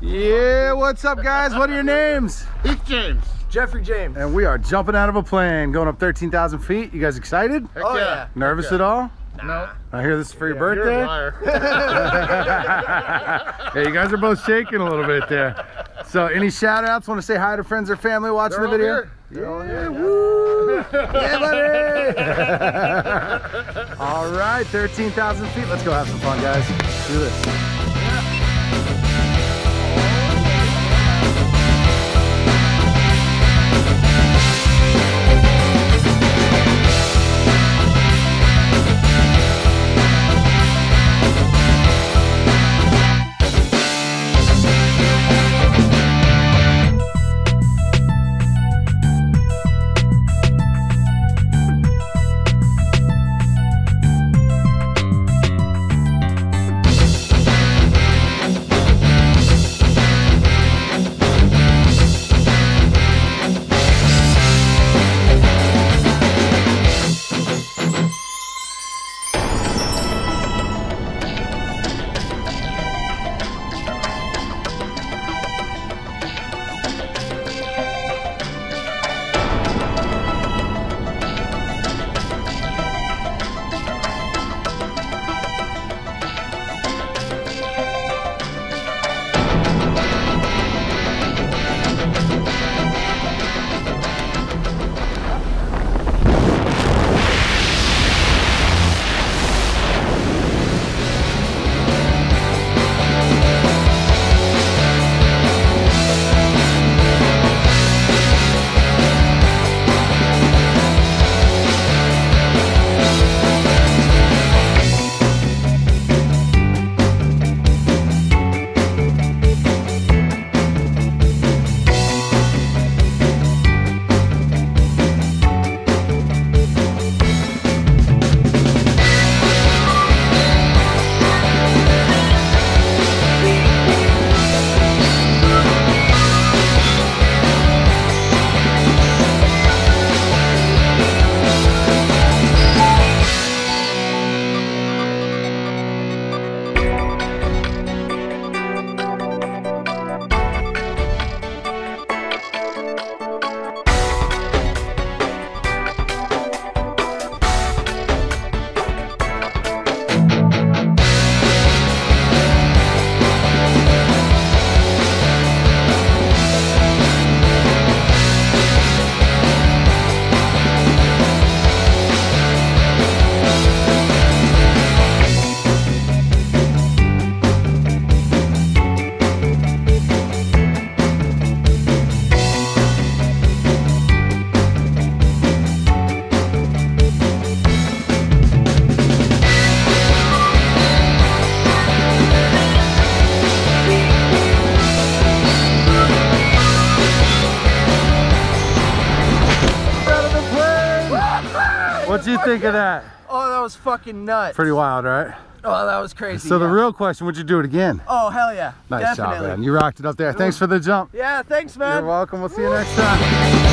Yeah, what's up, guys? What are your names? It's James. Jeffery James. And we are jumping out of a plane, going up 13,000 feet. You guys excited? Heck oh, yeah. Nervous at all? No. I hear this is for your birthday. You're a liar. Hey, you guys are both shaking a little bit there. So, any shout outs? Want to say hi to friends or family watching the video? Yeah, woo! Yeah, buddy! All right, 13,000 feet. Let's go have some fun, guys. Let's do this. What'd you think of that? Oh, that was fucking nuts. Pretty wild, right? Oh, that was crazy. So yeah. The real question, would you do it again? Oh, hell yeah. Nice job, man. You rocked it up there. Thanks for the jump. Yeah, thanks, man. You're welcome. We'll see you next time.